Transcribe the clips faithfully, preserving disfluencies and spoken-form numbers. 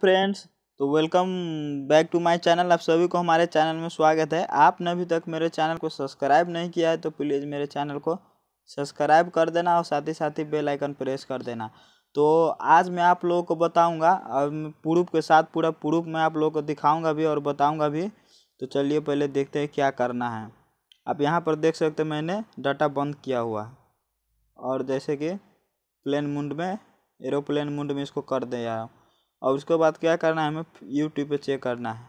Friends, तो welcome back to my channel. आप सभी को हमारे चैनल में स्वागत है। आपने अभी तक मेरे चैनल को सब्सक्राइब नहीं किया है तो प्लीज़ मेरे चैनल को सब्सक्राइब कर देना और साथ ही साथ ही बेल आइकन प्रेस कर देना। तो आज मैं आप लोगों को बताऊंगा और प्रूफ के साथ पूरा प्रूफ मैं आप लोगों को दिखाऊँगा भी और बताऊँगा भी। तो चलिए पहले देखते हैं क्या करना है। आप यहाँ पर देख सकते मैंने डाटा बंद किया हुआ है और जैसे कि प्लेन मोड में एरोप्लेन मोड में इसको कर दे यार। और उसके बाद क्या करना है, हमें यूट्यूब पे चेक करना है।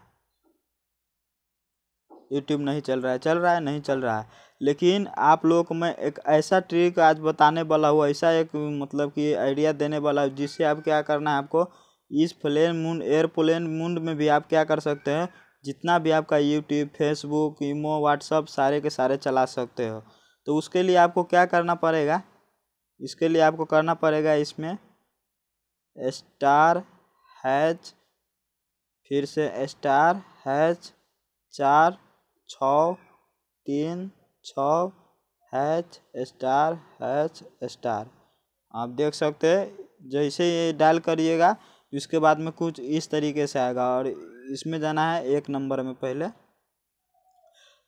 यूट्यूब नहीं चल रहा है, चल रहा है, नहीं चल रहा है। लेकिन आप लोगों को मैं एक ऐसा ट्रिक आज बताने वाला हूँ, ऐसा एक मतलब कि आइडिया देने वाला हूँ जिससे आप क्या करना है, आपको इस प्लेन मूड एयरप्लेन मूड में भी आप क्या कर सकते हैं, जितना भी आपका यूट्यूब फेसबुक ईमो व्हाट्सअप सारे के सारे चला सकते हो। तो उसके लिए आपको क्या करना पड़ेगा, इसके लिए आपको करना पड़ेगा इसमें स्टार हैच फिर से स्टार हैच चार छः तीन छः हैच स्टार हैच स्टार। आप देख सकते हैं जैसे ये डायल करिएगा इसके बाद में कुछ इस तरीके से आएगा और इसमें जाना है एक नंबर में पहले।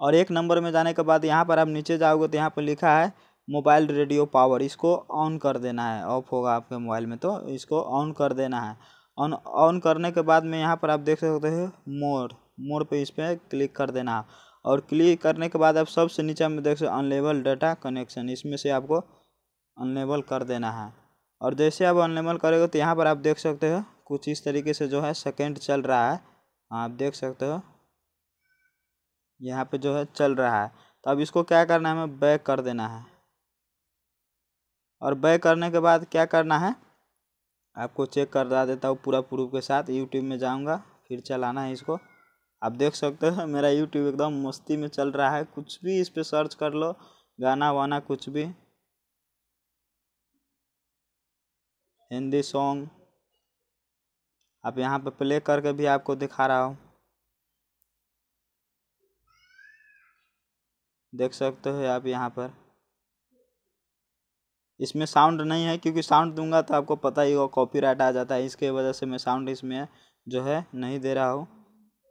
और एक नंबर में जाने के बाद यहाँ पर आप नीचे जाओगे तो यहाँ पर लिखा है मोबाइल रेडियो पावर, इसको ऑन कर देना है। ऑफ होगा आपके मोबाइल में तो इसको ऑन कर देना है। ऑन ऑन करने के बाद में यहाँ पर आप देख सकते हैं मोर मोर पे इस पर क्लिक कर देना। और क्लिक करने के बाद आप सबसे नीचे में देख सकते अनलेबल डाटा कनेक्शन, इसमें से आपको अनलेबल कर देना है। और जैसे आप अनलेबल करेंगे तो यहाँ पर आप देख सकते हो कुछ इस तरीके से जो है सेकंड चल रहा है। आप देख सकते हो यहाँ पे जो है चल रहा है। तो अब इसको क्या करना है, हमें बैक कर देना है। और बैक करने के बाद क्या करना है, आपको चेक करवा देता हूँ पूरा प्रूफ के साथ। यूट्यूब में जाऊंगा फिर चलाना है इसको। आप देख सकते हो मेरा यूट्यूब एकदम मस्ती में चल रहा है। कुछ भी इस पे सर्च कर लो, गाना वाना कुछ भी, हिंदी सॉन्ग। आप यहाँ पे प्ले करके भी आपको दिखा रहा हूँ, देख सकते हो आप यहाँ पर। इसमें साउंड नहीं है क्योंकि साउंड दूंगा तो आपको पता ही होगा कॉपीराइट आ जाता है, इसके वजह से मैं साउंड इसमें जो है नहीं दे रहा हूँ।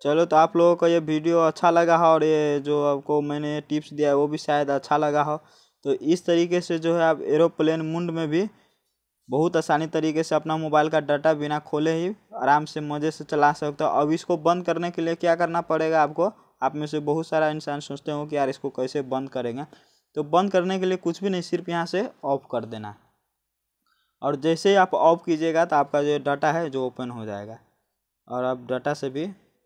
चलो, तो आप लोगों को ये वीडियो अच्छा लगा हो और ये जो आपको मैंने टिप्स दिया है वो भी शायद अच्छा लगा हो। तो इस तरीके से जो है आप एरोप्लेन मोड में भी बहुत आसानी तरीके से अपना मोबाइल का डाटा बिना खोले ही आराम से मज़े से चला सकते हो। अब इसको बंद करने के लिए क्या करना पड़ेगा आपको, आप में से बहुत सारा इंसान सोचते हो कि यार इसको कैसे बंद करेंगे। तो बंद करने के लिए कुछ भी नहीं, सिर्फ यहाँ से ऑफ कर देना। और जैसे ही आप ऑफ कीजिएगा तो आपका जो डाटा है जो ओपन हो जाएगा और आप डाटा से भी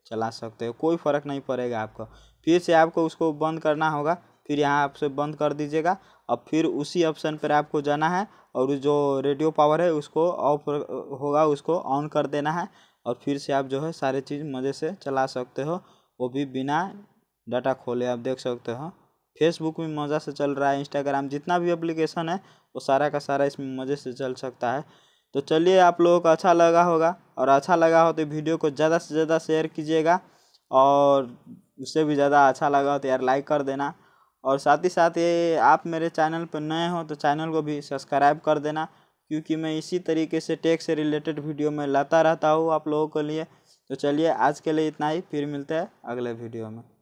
चला सकते हो, कोई फ़र्क नहीं पड़ेगा आपको। फिर से आपको उसको बंद करना होगा, फिर यहाँ आपसे बंद कर दीजिएगा और फिर उसी ऑप्शन पर आपको जाना है और जो रेडियो पावर है उसको ऑफ होगा उसको ऑन कर देना है। और फिर से आप जो है सारे चीज़ मज़े से चला सकते हो, वो भी बिना डाटा खोले। आप देख सकते हो फेसबुक में मज़ा से चल रहा है, इंस्टाग्राम जितना भी एप्लीकेशन है वो सारा का सारा इसमें मज़े से चल सकता है। तो चलिए, आप लोगों को अच्छा लगा होगा और अच्छा लगा हो तो वीडियो को ज़्यादा से ज़्यादा शेयर कीजिएगा और उससे भी ज़्यादा अच्छा लगा हो तो यार लाइक कर देना। और साथ ही साथ ये आप मेरे चैनल पर नए हो तो चैनल को भी सब्सक्राइब कर देना क्योंकि मैं इसी तरीके से टेक से रिलेटेड वीडियो में लाता रहता हूँ आप लोगों के लिए। तो चलिए, आज के लिए इतना ही, फिर मिलते हैं अगले वीडियो में।